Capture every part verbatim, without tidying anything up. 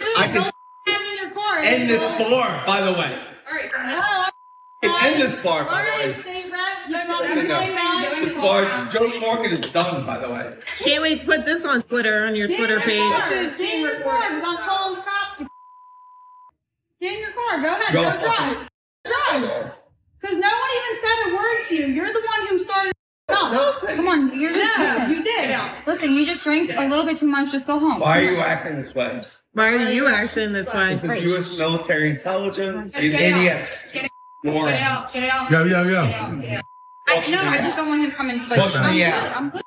I can end this bar, by the way. All right. No. End this bar, by the way. All right, same rep. This bar, Joe Corkin is done, by the way. Can't wait to put this on Twitter, on your Twitter page. This is being recorded. It's on Call the Cops. Get in your car. Go ahead. Go drive. Drive. Because no one even said a word to you. You're the one who started. No, come on, you're just, yeah, you did. Yeah. Listen, you just drank yeah. a little bit too much. Just go home. Why are you acting this way? Why are you acting this way? This is U S military intelligence. You idiots. Get out. Get out. Yo, yo, yo. I, no, I just don't want him coming. Like, Push I'm me good. out. I'm good.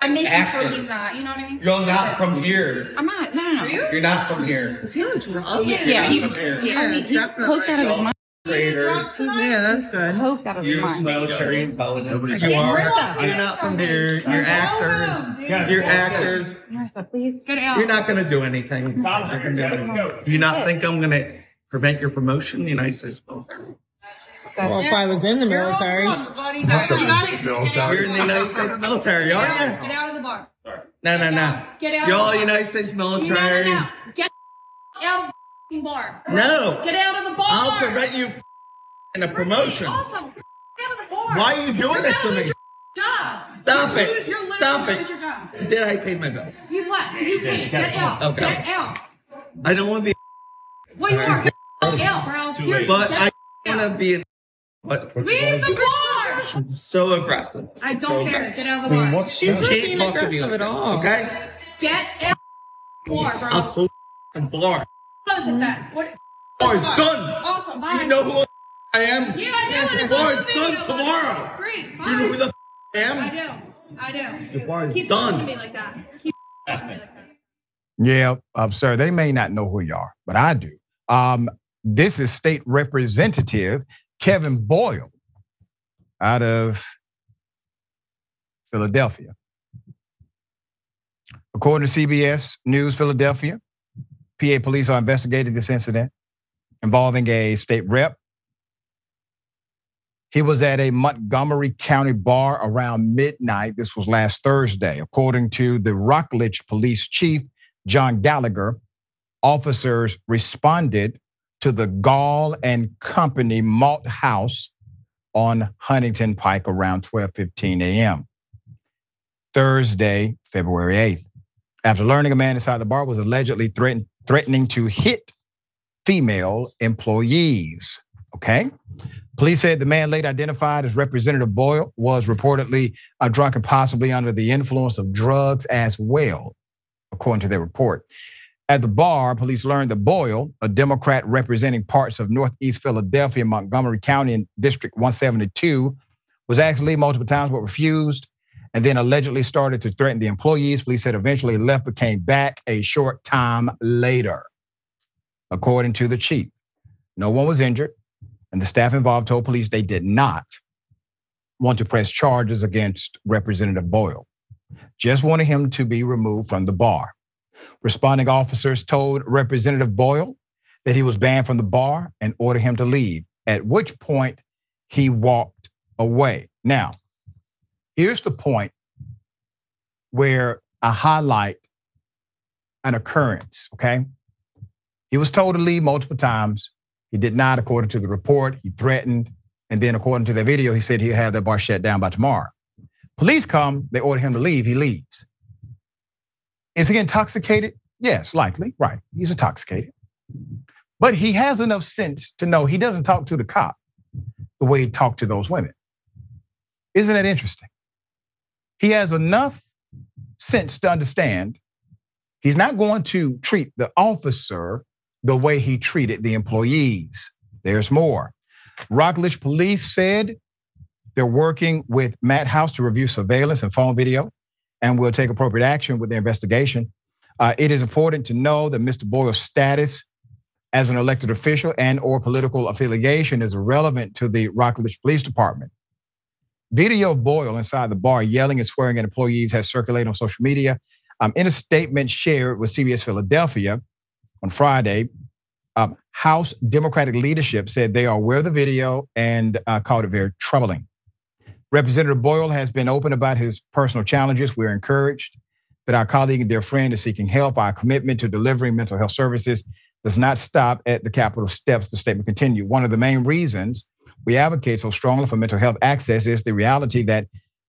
I'm making Actors. sure he's not. You know what I mean? You're not from here. I'm not. No, no, no. You're not from here. Is he on drugs? Yeah, yeah. He, yeah. I mean, he poked out of his mind. Traders. Yeah, that's good. Hope that you military intelligence. You are. You're not from here. You're actors. You're actors. You're not going to do anything. Do you not think I'm going to prevent your promotion in the United States military? Well, if I was in the military. You're in the United States military, aren't you? Get out of the bar. No, no, no. Get out. You're all United States military. Get out. Bar. No. Get out of the bar. I'll prevent you in a promotion. Awesome. Get out of the bar. Why are you doing you're this to me? Job. Stop you're, it. You're Stop it. Your job. Did I pay my bill? You what? You paid. Get out. Okay. Get out. I don't want to be. Well, you are. Get out, bro. Seriously. But I want to be in. What? Leave the bar. So aggressive. I don't so care. Aggressive. Get out of the bar. I mean, what's She's not being aggressive at all. Okay. Get out of the bar, bro. I'm bar. Close it back. What? Bar is done. Awesome. Bye. You know who I am? Yeah, I do. The bar is done tomorrow. Great. Bye. You know who the I am? I do. I do. The bar is Keep done. Keep talking to me like that. Keep talking to me like that. Yeah, I'm sorry. They may not know who you are, but I do. Um, this is State Representative Kevin Boyle out of Philadelphia. According to C B S News Philadelphia, P A police are investigating this incident involving a state rep. He was at a Montgomery County bar around midnight. This was last Thursday. According to the Rockledge Police Chief, John Gallagher, officers responded to the Gall and Company Malt House on Huntington Pike around twelve fifteen a m Thursday, February eighth. After learning a man inside the bar was allegedly threatened threatening to hit female employees, okay? Police said the man later identified as Representative Boyle was reportedly drunk and possibly under the influence of drugs as well, according to their report. At the bar, police learned that Boyle, a Democrat representing parts of Northeast Philadelphia, Montgomery County, and District one seventy-two, was asked to leave multiple times but refused, and then allegedly started to threaten the employees. Police said eventually left but came back a short time later, according to the chief. No one was injured, and the staff involved told police they did not want to press charges against Representative Boyle, just wanted him to be removed from the bar. Responding officers told Representative Boyle that he was banned from the bar and ordered him to leave, at which point he walked away. Now, here's the point where I highlight an occurrence, okay? He was told to leave multiple times. He did not, according to the report. He threatened. And then according to the video, he said he'll have that bar shut down by tomorrow. Police come, they order him to leave, he leaves. Is he intoxicated? Yes, likely, right, he's intoxicated. But he has enough sense to know he doesn't talk to the cop the way he talked to those women. Isn't that interesting? He has enough sense to understand he's not going to treat the officer the way he treated the employees. There's more. Rockledge Police said they're working with Matt House to review surveillance and phone video and will take appropriate action with the investigation. Uh, it is important to know that Mister Boyle's status as an elected official and or political affiliation is irrelevant to the Rockledge Police Department. Video of Boyle inside the bar yelling and swearing at employees has circulated on social media. Um, in a statement shared with C B S Philadelphia on Friday, um, House Democratic leadership said they are aware of the video and uh, called it very troubling. Representative Boyle has been open about his personal challenges. We're encouraged that our colleague and dear friend is seeking help. Our commitment to delivering mental health services does not stop at the Capitol steps, the statement continued. One of the main reasons we advocate so strongly for mental health access is the reality that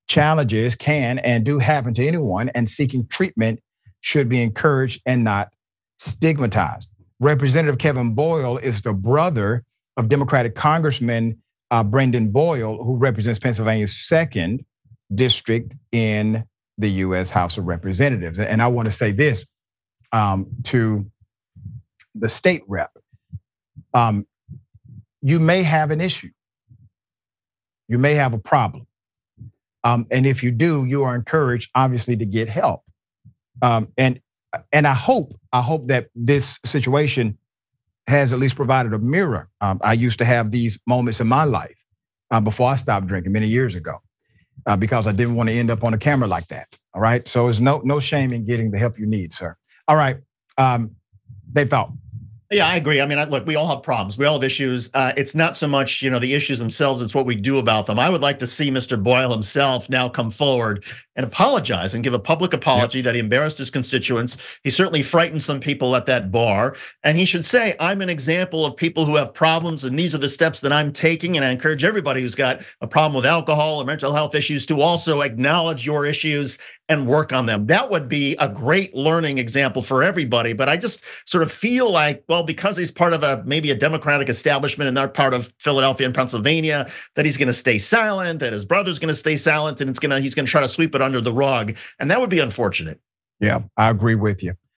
challenges can and do happen to anyone, and seeking treatment should be encouraged and not stigmatized. Representative Kevin Boyle is the brother of Democratic Congressman uh, Brendan Boyle, who represents Pennsylvania's second district in the U S House of Representatives. And I want to say this um, to the state rep. Um, you may have an issue. You may have a problem. Um, and if you do, you are encouraged, obviously, to get help. Um, and and I hope, I hope that this situation has at least provided a mirror. Um, I used to have these moments in my life uh, before I stopped drinking many years ago, uh, because I didn't want to end up on a camera like that. All right, so there's no no shame in getting the help you need, sir. All right, um, Dave Thought. Yeah, I agree. I mean, look, we all have problems. We all have issues. Uh, it's not so much, you know, the issues themselves, it's what we do about them. I would like to see Mister Boyle himself now come forward and apologize and give a public apology yep. that he embarrassed his constituents. He certainly frightened some people at that bar. And he should say, I'm an example of people who have problems, and these are the steps that I'm taking. And I encourage everybody who's got a problem with alcohol or mental health issues to also acknowledge your issues and work on them. That would be a great learning example for everybody. But I just sort of feel like, well, because he's part of a maybe a Democratic establishment and they're part of Philadelphia and Pennsylvania, that he's going to stay silent, that his brother's going to stay silent, and it's going to he's going to try to sweep it under the rug, and that would be unfortunate. Yeah, I agree with you.